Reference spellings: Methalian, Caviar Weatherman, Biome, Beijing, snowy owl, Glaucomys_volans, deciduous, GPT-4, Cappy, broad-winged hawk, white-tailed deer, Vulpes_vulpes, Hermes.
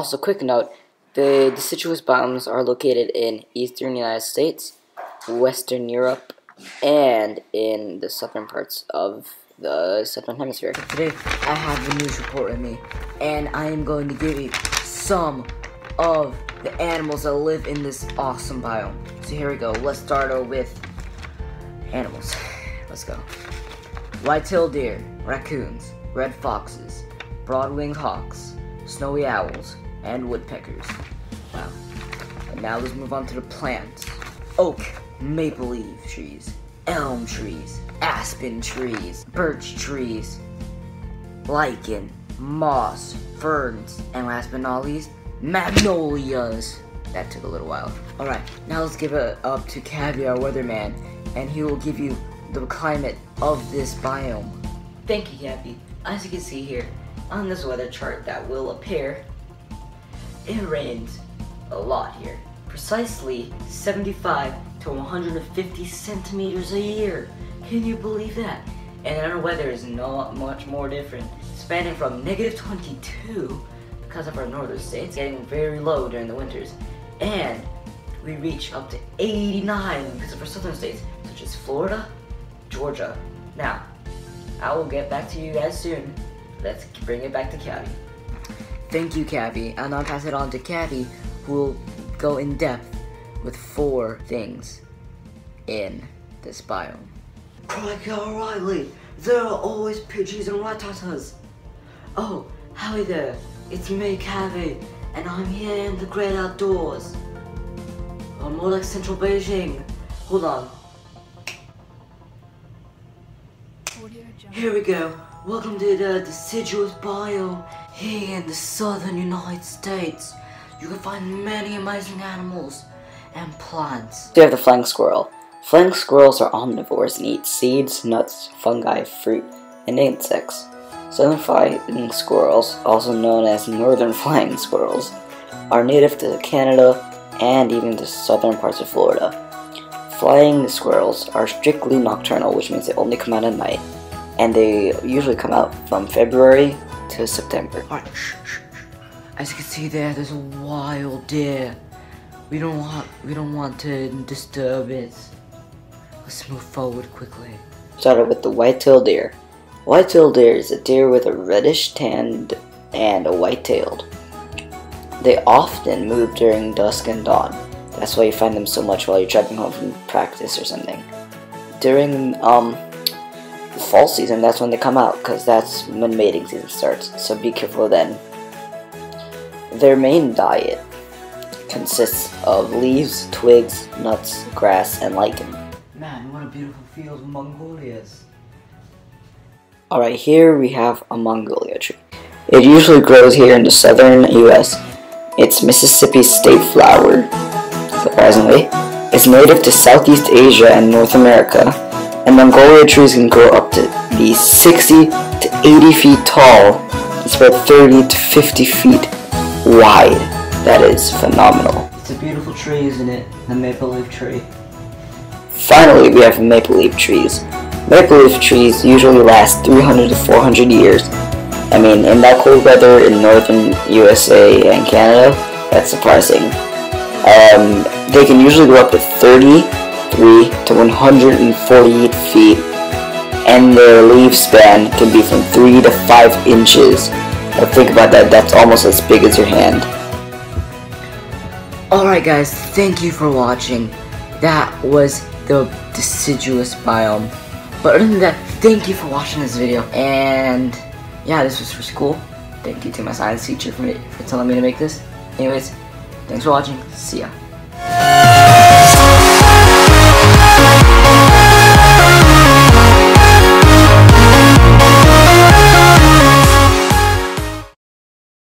Also, quick note, the deciduous bottoms are located in eastern United States, western Europe, and in the southern parts of the southern hemisphere. Today, I have a news report with me, and I am going to give you some of the animals that live in this awesome biome. So here we go. Let's start out with animals. Let's go. White-tailed deer, raccoons, red foxes, broad-winged hawks, snowy owls, and woodpeckers. Wow. And now let's move on to the plants. Oak, maple leaf trees, elm trees, aspen trees, birch trees, lichen, moss, ferns, and last but not least, magnolias. That took a little while. Alright, now let's give it up to Caviar Weatherman, and he will give you the climate of this biome. Thank you, Cappy. As you can see here, on this weather chart that will appear, it rains a lot here. Precisely 75 to 150 centimeters a year. Can you believe that? And our weather is not much more different, spanning from -22 because of our northern states, getting very low during the winters, and we reach up to 89 because of our southern states, such as Florida, Georgia. Now, I will get back to you guys soon. Let's bring it back to Cappy. Thank you, Cappy. I'll now pass it on to Cappy, who will go in depth with 4 things in this biome. Crikey, O'Reilly! There are always pigeons and ratatas! Oh, howdy there! It's me, Cappy, and I'm here in the great outdoors. Or more like central Beijing. Hold on. Here we go. Welcome to the deciduous biome here in the southern United States. You can find many amazing animals and plants. We have the flying squirrel. Flying squirrels are omnivores and eat seeds, nuts, fungi, fruit, and insects. Southern flying squirrels, also known as northern flying squirrels, are native to Canada and even to southern parts of Florida. Flying squirrels are strictly nocturnal, which means they only come out at night, and they usually come out from February to September. All right, as you can see there's a wild deer. We don't want to disturb it. Let's move forward quickly. Started with the white-tailed deer. White-tailed deer is a deer with a reddish tan and a white tail. They often move during dusk and dawn. That's why you find them so much while you're driving home from practice or something. During the fall season, that's when they come out, because that's when mating season starts, so be careful then. Their main diet consists of leaves, twigs, nuts, grass, and lichen. Man, what a beautiful field of magnolias. Alright, here we have a magnolia tree. It usually grows here in the southern US. It's Mississippi's state flower, surprisingly. It's native to Southeast Asia and North America, and magnolia trees can grow up to be 60 to 80 feet tall. It's about 30 to 50 feet wide. That is phenomenal. It's a beautiful tree, isn't it? The maple leaf tree. Finally, we have maple leaf trees. Maple leaf trees usually last 300 to 400 years. I mean, in that cold weather in northern USA and Canada, that's surprising. They can usually grow up to 33 to 148 feet, and their leaf span can be from 3 to 5 inches. Now think about that, that's almost as big as your hand. Alright guys, thank you for watching. That was the deciduous biome. But other than that, thank you for watching this video. And yeah, this was for school. Thank you to my science teacher for telling me to make this. Anyways, thanks for watching. See ya.